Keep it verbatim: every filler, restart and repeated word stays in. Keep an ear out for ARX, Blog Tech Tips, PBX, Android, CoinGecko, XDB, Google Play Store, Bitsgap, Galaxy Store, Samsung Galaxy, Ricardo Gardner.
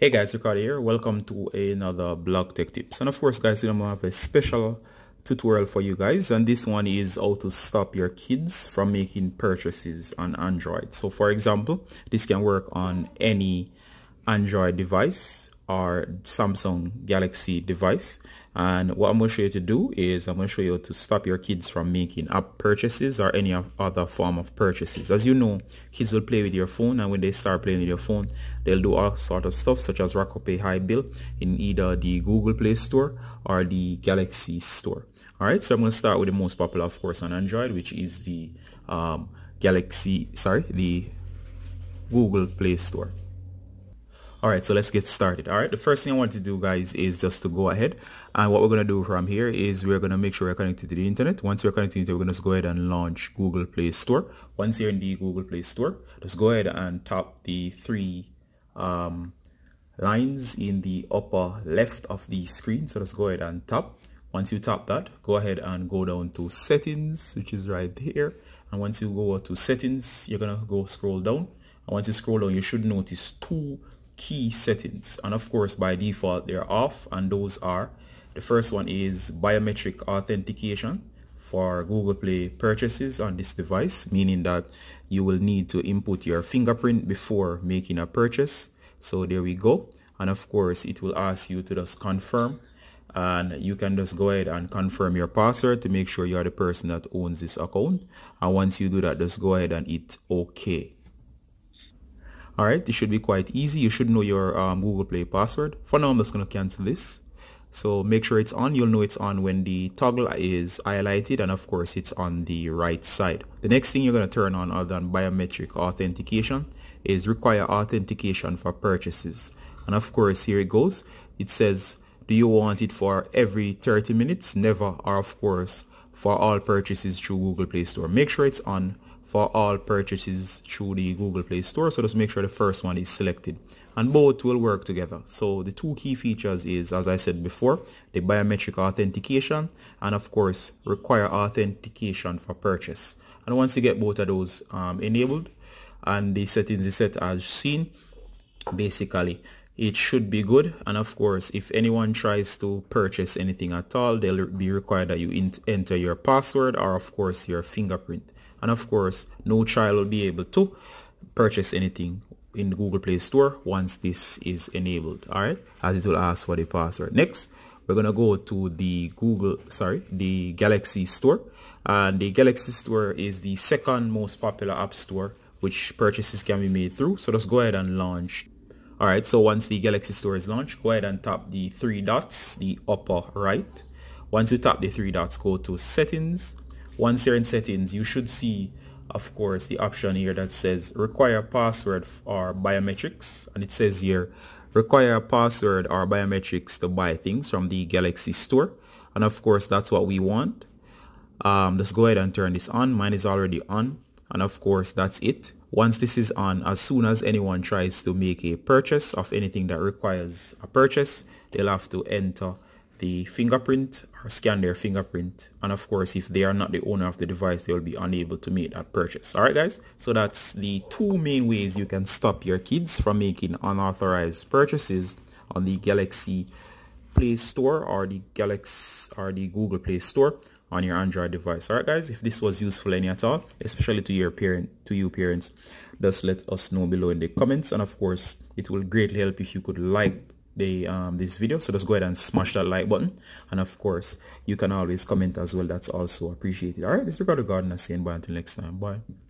Hey guys, Ricardo here. Welcome to another Blog Tech Tips. And of course guys, today I'm going to have a special tutorial for you guys, and this one is how to stop your kids from making purchases on Android. So for example, this can work on any Android device or Samsung Galaxy device. And what I'm going to show you to do is I'm going to show you how to stop your kids from making app purchases or any other form of purchases. As you know, kids will play with your phone, and when they start playing with your phone, they'll do all sort of stuff such as rack up a high bill in either the Google Play Store or the Galaxy Store. Alright, so I'm going to start with the most popular, of course, on Android, which is the um, Galaxy, sorry, the Google Play Store. Alright, so let's get started. Alright, the first thing I want to do guys is just to go ahead, and what we're going to do from here is we're going to make sure we're connected to the internet. Once we're connected to the internet, we're going to just go ahead and launch Google Play Store. Once you're in the Google Play Store, just go ahead and tap the three um, lines in the upper left of the screen. So just go ahead and tap. Once you tap that, go ahead and go down to settings, which is right here. And once you go to settings, you're going to go scroll down. And once you scroll down, you should notice two key settings, and of course by default they're off, and those are: the first one is biometric authentication for Google Play purchases on this device, meaning that you will need to input your fingerprint before making a purchase. So there we go, and of course it will ask you to just confirm, and you can just go ahead and confirm your password to make sure you are the person that owns this account. And once you do that, just go ahead and hit OK. Alright, it should be quite easy. You should know your um, Google Play password. For now, I'm just going to cancel this. So make sure it's on. You'll know it's on when the toggle is highlighted, and of course it's on the right side. The next thing you're going to turn on, other than biometric authentication, is require authentication for purchases. And of course, here it goes. It says, do you want it for every thirty minutes? Never, or of course, for all purchases through Google Play Store. Make sure it's on for all purchases through the Google Play Store. So just make sure the first one is selected, and both will work together. So the two key features is, as I said before, the biometric authentication, and of course require authentication for purchase. And once you get both of those um, enabled and the settings is set as seen, basically it should be good. And of course, if anyone tries to purchase anything at all, they'll be required that you enter your password or of course your fingerprint. And of course, no child will be able to purchase anything in the Google Play Store once this is enabled. All right, as it will ask for the password. Next, we're gonna go to the Google, sorry, the Galaxy Store. And the Galaxy Store is the second most popular app store which purchases can be made through. So just go ahead and launch. All right, so once the Galaxy Store is launched, go ahead and tap the three dots, the upper right. Once you tap the three dots, go to settings. Once you're in settings, you should see, of course, the option here that says require password or biometrics. And it says here, require password or biometrics to buy things from the Galaxy Store. And of course, that's what we want. Um, let's go ahead and turn this on. Mine is already on. And of course, that's it. Once this is on, as soon as anyone tries to make a purchase of anything that requires a purchase, they'll have to enter the fingerprint or scan their fingerprint, and of course if they are not the owner of the device, they will be unable to make that purchase. Alright guys, so that's the two main ways you can stop your kids from making unauthorized purchases on the Galaxy Play Store or the Galaxy or the Google Play Store on your Android device. Alright guys, if this was useful any at all, especially to your parent to you parents, just let us know below in the comments, and of course it will greatly help if you could like The, um, this video. So just go ahead and smash that like button, and of course you can always comment as well. That's also appreciated. All right, this is Ricardo Gardner saying bye until next time. Bye.